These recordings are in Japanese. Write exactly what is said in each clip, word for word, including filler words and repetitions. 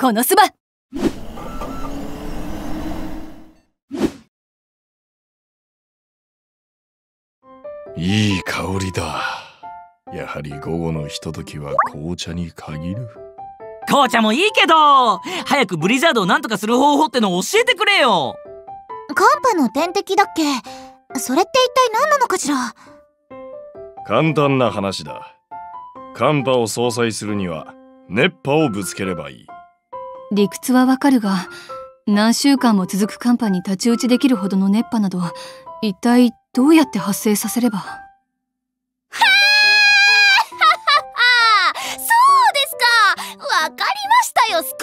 このスバ。いい香りだ。やはり午後のひとときは紅茶に限る。紅茶もいいけど、早くブリザードをなんとかする方法っての教えてくれよ。寒波の天敵だっけ？それって一体何なのかしら。簡単な話だ。寒波を相殺するには熱波をぶつければいい。理屈はわかるが、何週間も続く寒波に太刀打ちできるほどの熱波など、一体どうやって発生させれば。はははそうですか、わかりましたよスコ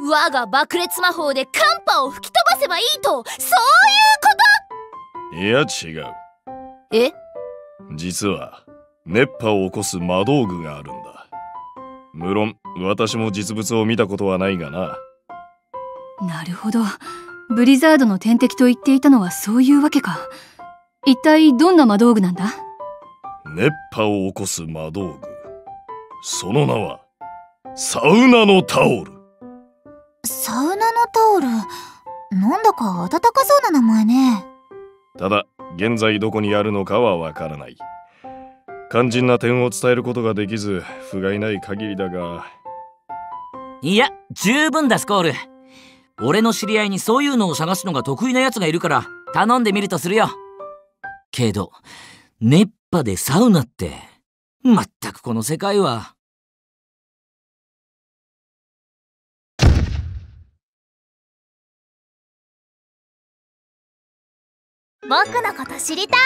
ール。我が爆裂魔法で寒波を吹き飛ばせばいいと、そういうこと。いや違う。え？実は熱波を起こす魔道具があるんだ。無論私も実物を見たことはないがな。なるほど、ブリザードの天敵と言っていたのはそういうわけか。一体どんな魔道具なんだ？熱波を起こす魔道具、その名はサウナのタオル。サウナのタオル、なんだか温かそうな名前ね。ただ現在どこにあるのかはわからない。肝心な点を伝えることができず、不甲斐ない限りだが。いや十分だスコール。俺の知り合いにそういうのを探すのが得意なやつがいるから頼んでみるとするよ。けど熱波でサウナって、まったくこの世界は。僕のこと知りたい？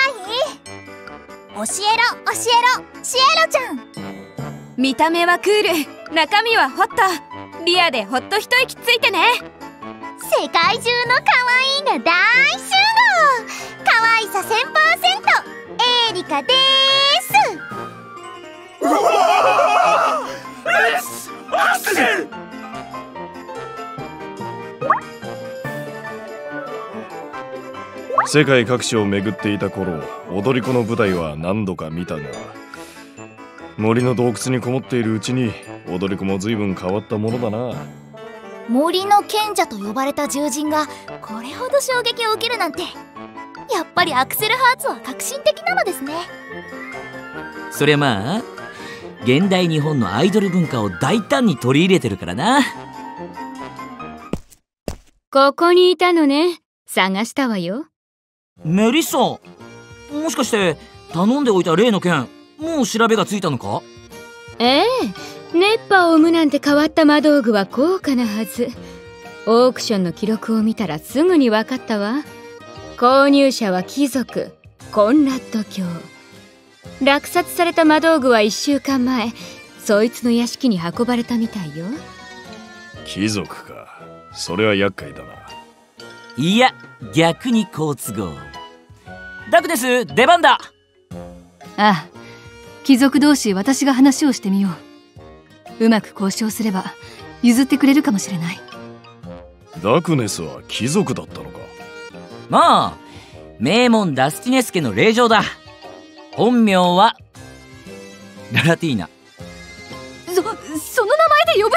教えろ教えろシエロちゃん。見た目はクール、中身はホット。リアでほっと一息ついてね。世界中の可愛いが大集合。可愛さ せんパーセント エーリカでーす。レッツアクセル。世界各地を巡っていた頃、踊り子の舞台は何度か見たが、森の洞窟にこもっているうちに踊り子も随分変わったものだな。森の賢者と呼ばれた獣人がこれほど衝撃を受けるなんて、やっぱりアクセルハーツは革新的なのですね。そりゃまあ現代日本のアイドル文化を大胆に取り入れてるからな。ここにいたのね、探したわよメリッサ。もしかして頼んでおいた例の件、もう調べがついたのか？ええ、熱波を生むなんて変わった魔道具は高価なはず。オークションの記録を見たらすぐに分かったわ。購入者は貴族コンラッド卿。落札された魔道具はいっしゅうかんまえ、そいつの屋敷に運ばれたみたいよ。貴族か、それは厄介だな。いや逆に好都合。ダクネス、出番だ。ああ、貴族同士私が話をしてみよう。うまく交渉すれば譲ってくれるかもしれない。ダクネスは貴族だったのか。まあ名門ダスティネス家の令嬢だ。本名はララティーナ。そその名前で呼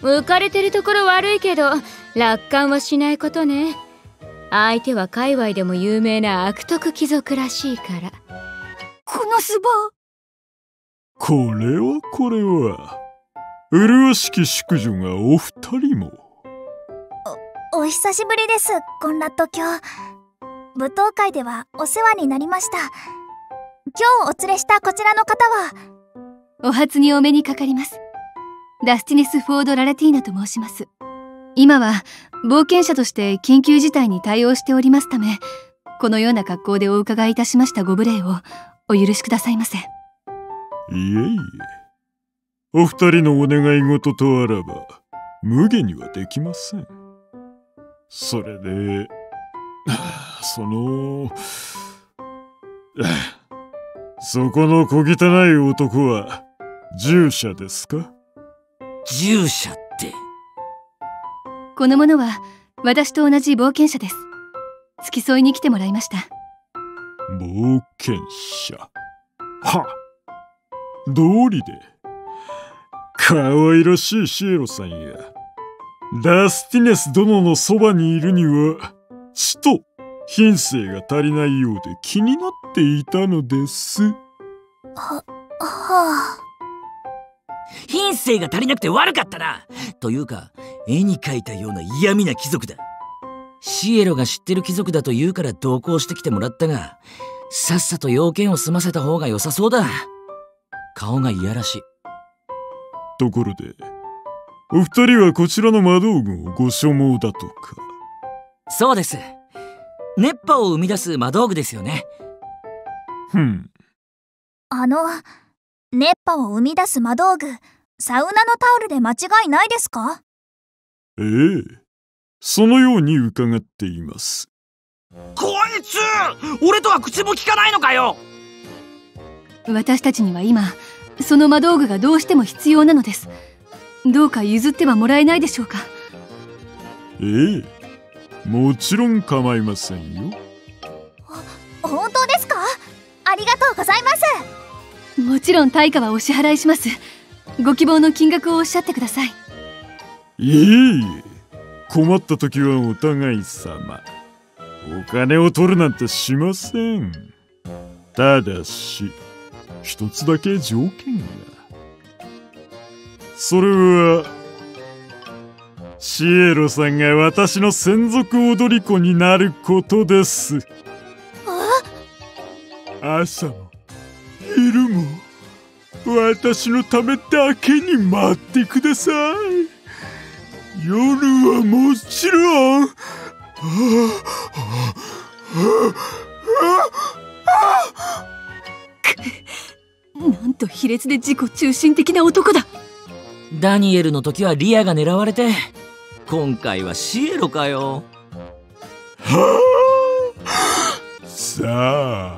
ぶな。浮かれてるところ悪いけど楽観はしないことね。相手は界隈でも有名な悪徳貴族らしいから。このスバ、これはこれは麗しき淑女がお二人も。おお久しぶりですコンラッド卿。舞踏会ではお世話になりました。今日お連れしたこちらの方は。お初にお目にかかります。ダスティネス・フォード・ララティーナと申します。今は冒険者として緊急事態に対応しておりますため、このような格好でお伺いいたしましたご無礼をお許しくださいませ。いえいえ、お二人のお願い事とあらば無下にはできません。それでそのそこの小汚い男は従者ですか？従者って、この者は私と同じ冒険者です。付き添いに来てもらいました。冒険者は、道理で可愛らしいシエロさんや。ダスティネス殿のそばにいるには、ちと品性が足りないようで気になっていたのです。は、はあ。品性が足りなくて悪かったな。というか、絵に描いたような嫌味な貴族だ。シエロが知ってる貴族だと言うから同行してきてもらったが、さっさと用件を済ませた方が良さそうだ。顔がいやらしい。ところで、お二人はこちらの魔道具をご所望だとか。そうです。熱波を生み出す魔道具ですよね。ふん。あの、熱波を生み出す魔道具、サウナのタオルで間違いないですか？ええ、そのように伺っています。こいつ！俺とは口も聞かないのかよ！私たちには今、その魔道具がどうしても必要なのです。どうか譲ってはもらえないでしょうか。ええ、もちろん構いませんよ。ほ、本当ですか？ありがとうございます。もちろん対価はお支払いします。ご希望の金額をおっしゃってください。いえいえ、困った時はお互い様。お金を取るなんてしません。ただし、一つだけ条件が。それは、シエロさんが私の専属踊り子になることです。朝も昼も私のためだけに待ってください。夜はもちろん。はあはあ、なんと卑劣で自己中心的な男だ。ダニエルの時はリアが狙われて、今回はシエロかよ。はあ、さ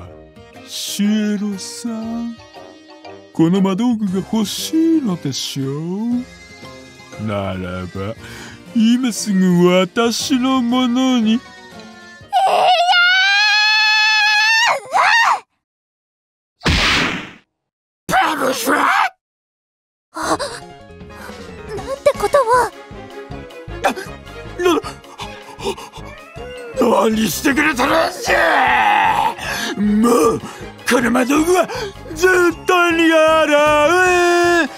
あシエロさん、この魔道具が欲しいのでしょう。ならば、今すぐ私のものに。いやー！バブシュラ！あ、なんてことは。な、な、何してくれたらしい！もう、この魔道具は絶対に洗う！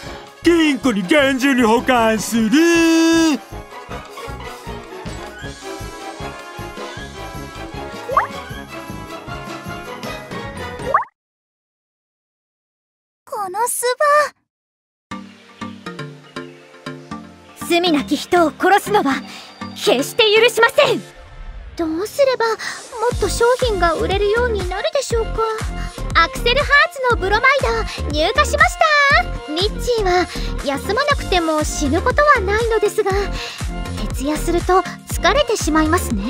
金庫に厳重に保管する。このスバ、罪なき人を殺すのは決して許しません。どうすればもっと商品が売れるようになるでしょうか。アクセルハーツのブロマイド入荷しました。ミッチーは休まなくても死ぬことはないのですが、徹夜すると疲れてしまいますね。